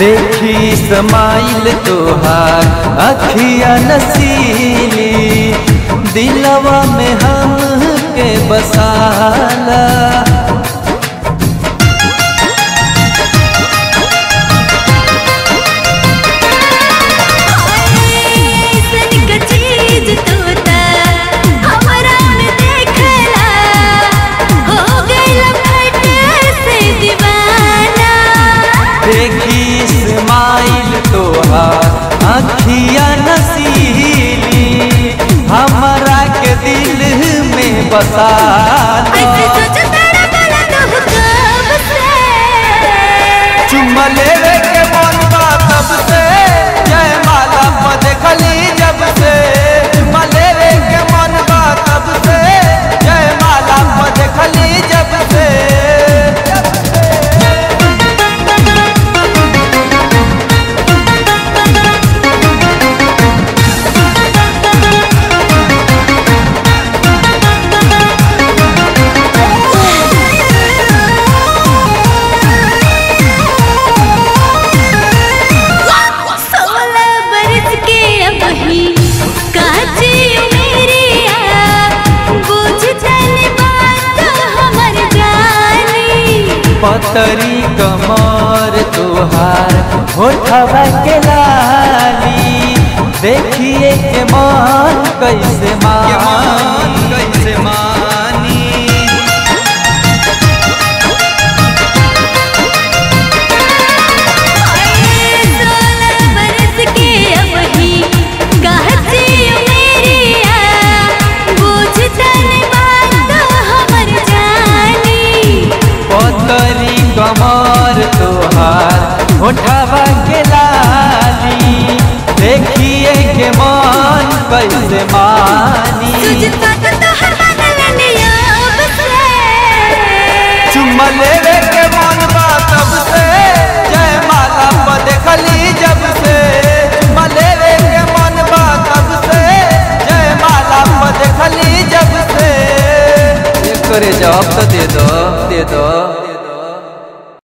देखी समाइल तोहार अखिया नसीली, दिलवा में हमके बसाला। अखिया नसीली हमरा के दिल में बसा चुमले के मन बा तब से जय माला पद खली जब से चुमले के मन बा तब से जय माला पद खली जब से। पतरी कमर तुहार होठवा के लाली, देखिए के मन कैसे मानी। कमर तोहार होठवा के लाली, देखिए के मन कैसे मानी। चुमले के मन बा तब से जय माला पद खली जब से चुमले के मन बा तब से जय माला पद खली जब से। एक करे जवाब तो दे दो